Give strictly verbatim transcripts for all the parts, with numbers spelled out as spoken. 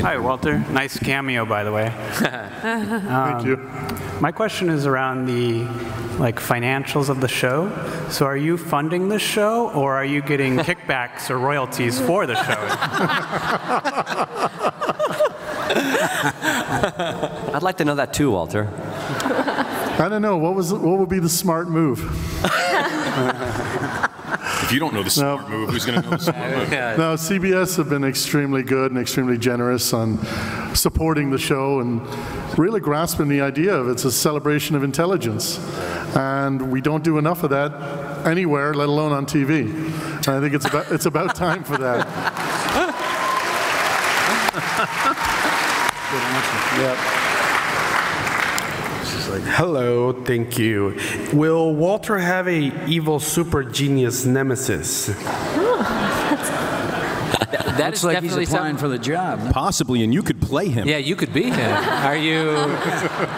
second. Hi, Walter. Nice cameo, by the way. um, Thank you. My question is around the like financials of the show. So are you funding the show, or are you getting kickbacks or royalties for the show? I'd like to know that too, Walter. I don't know. What was what would be the smart move? If you don't know the smart no. move, who's going to know the smart move? No, C B S have been extremely good and extremely generous on supporting the show and really grasping the idea of it's a celebration of intelligence. And we don't do enough of that anywhere, let alone on T V. And I think it's about, it's about time for that. Yep. Hello, thank you. Will Walter have a evil super genius nemesis? that that is like definitely he's applying something for the job. Possibly, and you could play him. Yeah, you could be him. Are you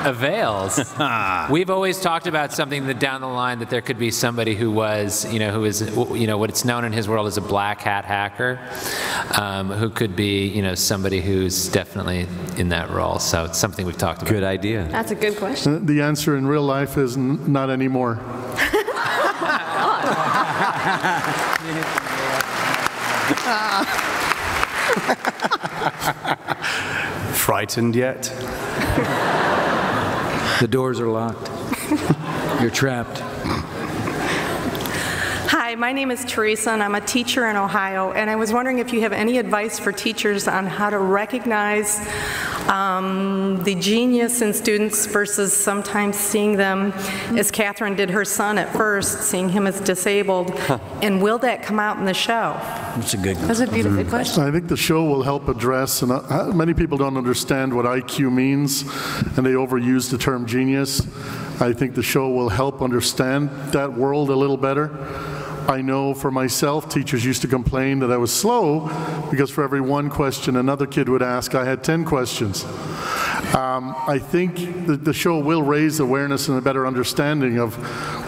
avails? We've always talked about something that down the line that there could be somebody who was, you know, who is, you know, what it's known in his world as a black hat hacker, um, who could be, you know, somebody who's definitely in that role. So it's something we've talked about. Good idea. That's a good question. The answer in real life is n not anymore. Frightened yet? The doors are locked. You're trapped. Hi, my name is Teresa, and I'm a teacher in Ohio, and I was wondering if you have any advice for teachers on how to recognize um, the genius in students versus sometimes seeing them, as Catherine did her son at first, seeing him as disabled, huh. and will that come out in the show? That's a good question. That's a beautiful question. I think the show will help address, and uh, many people don't understand what I Q means, and they overuse the term genius. I think the show will help understand that world a little better. I know for myself, teachers used to complain that I was slow because for every one question another kid would ask, I had ten questions. Um, I think the, the show will raise awareness and a better understanding of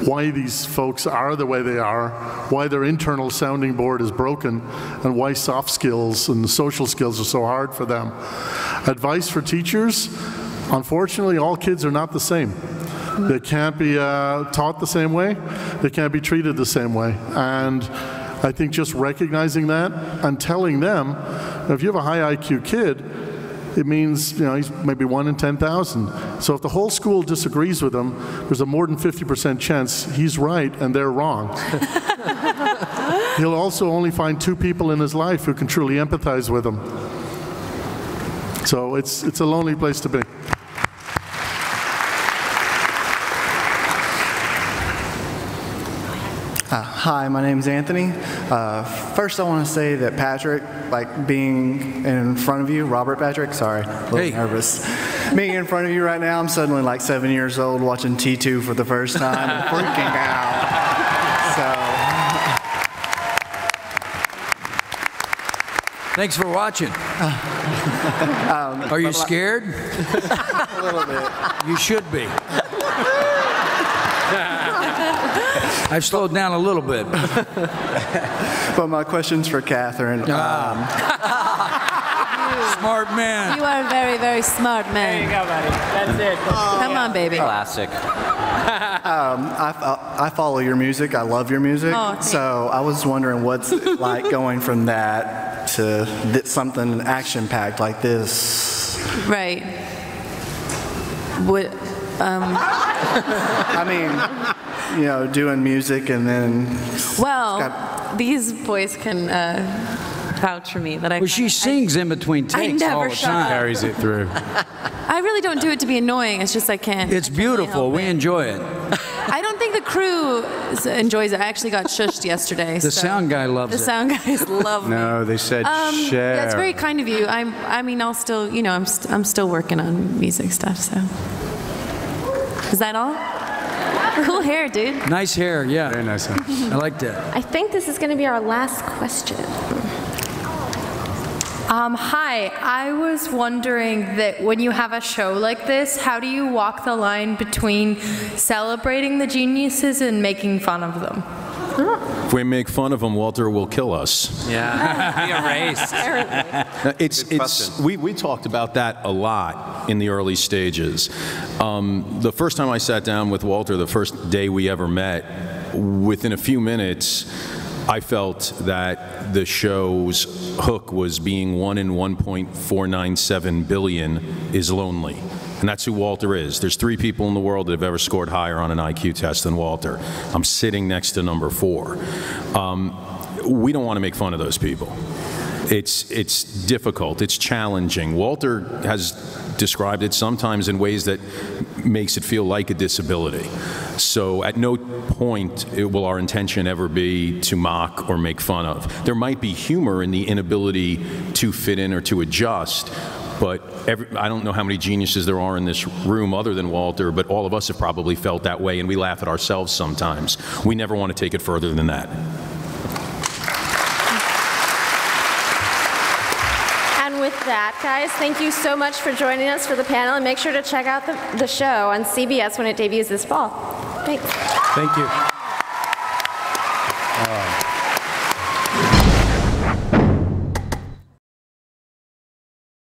why these folks are the way they are, why their internal sounding board is broken, and why soft skills and social skills are so hard for them. Advice for teachers, unfortunately, all kids are not the same. They can't be uh, taught the same way. They can't be treated the same way. And I think just recognizing that and telling them, if you have a high I Q kid, it means, you know, he's maybe one in ten thousand. So if the whole school disagrees with him, there's a more than fifty percent chance he's right and they're wrong. He'll also only find two people in his life who can truly empathize with him. So it's, it's a lonely place to be. Uh, hi, my name's Anthony. Uh, first, I want to say that Patrick, like being in front of you, Robert Patrick, sorry, a little hey. nervous. Being in front of you right now, I'm suddenly like seven years old watching T two for the first time and freaking out. So. Thanks for watching. um, Are you scared? A little bit. You should be. I've slowed down a little bit. But my question's for Catherine. Ah. Um, smart man. You are a very, very smart man. There you go, buddy. That's it. Oh, Come yeah. on, baby. Classic. Um, I, I follow your music. I love your music. Oh, so I was wondering what's it like going from that to th something action-packed like this. Right. What, um. I mean... You know, doing music and then. Well, these boys can uh, vouch for me that I. Well, she I, sings I, in between takes I all the time. Carries it through. I really don't do it to be annoying. It's just I can't. It's I can't beautiful. We it. enjoy it. I don't think the crew enjoys it. I actually got shushed yesterday. The so sound guy loves the it. The sound guys love me. No, they said um, share. That's very kind of you. I, I mean, I'll still, you know, I'm, st I'm still working on music stuff. So, is that all? Cool hair, dude. Nice hair, yeah. Very nice hair. I like that. I think this is going to be our last question. Um, hi, I was wondering that when you have a show like this, how do you walk the line between celebrating the geniuses and making fun of them? we make fun of him, Walter will kill us. Yeah. Be erased. it's, it's, we, we talked about that a lot in the early stages. Um, the first time I sat down with Walter, the first day we ever met, within a few minutes, I felt that the show's hook was being one in one point four nine seven billion is lonely. And that's who Walter is. There's three people in the world that have ever scored higher on an I Q test than Walter. I'm sitting next to number four. Um, we don't want to make fun of those people. It's, it's difficult, it's challenging. Walter has described it sometimes in ways that makes it feel like a disability. So at no point it will our intention ever be to mock or make fun of. There might be humor in the inability to fit in or to adjust, but every, I don't know how many geniuses there are in this room other than Walter, but all of us have probably felt that way, and we laugh at ourselves sometimes. We never want to take it further than that. That, guys. Thank you so much for joining us for the panel, and make sure to check out the, the show on C B S when it debuts this fall. Thanks. Thank you. Uh.